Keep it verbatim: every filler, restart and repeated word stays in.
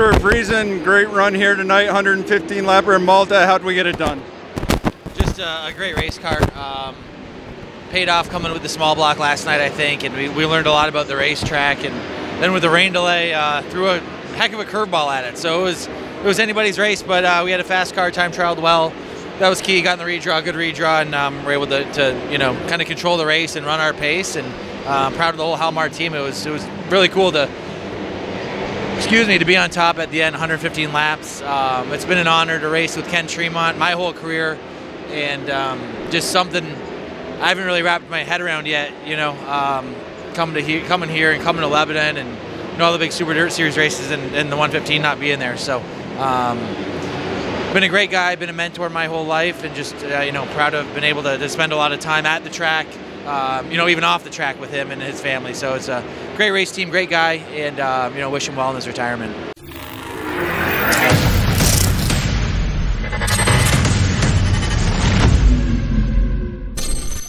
Stewart Friesen, great run here tonight, one hundred fifteen lapper in Malta. How'd we get it done? Just a, a great race car. Um, paid off coming with the small block last night, I think, and we, we learned a lot about the racetrack. And then with the rain delay, uh, threw a heck of a curveball at it. So it was it was anybody's race, but uh, we had a fast car, time trialed well. That was key. Got in the redraw, good redraw, and um, we're able to, to you know kind of control the race and run our pace. And uh, proud of the whole Halmar team. It was it was really cool to. Excuse me, to be on top at the end, one hundred fifteen laps. Um, it's been an honor to race with Ken Tremont my whole career, and um, just something I haven't really wrapped my head around yet. You know, um, coming to he coming here and coming to Lebanon, and you know, all the big Super Dirt Series races, and, and the one fifteen not being there. So, um, been a great guy, been a mentor my whole life, and just uh, you know, proud to have been able to, to spend a lot of time at the track. Um, you know, even off the track with him and his family. So it's a great race team, great guy, and, uh, you know, wish him well in his retirement.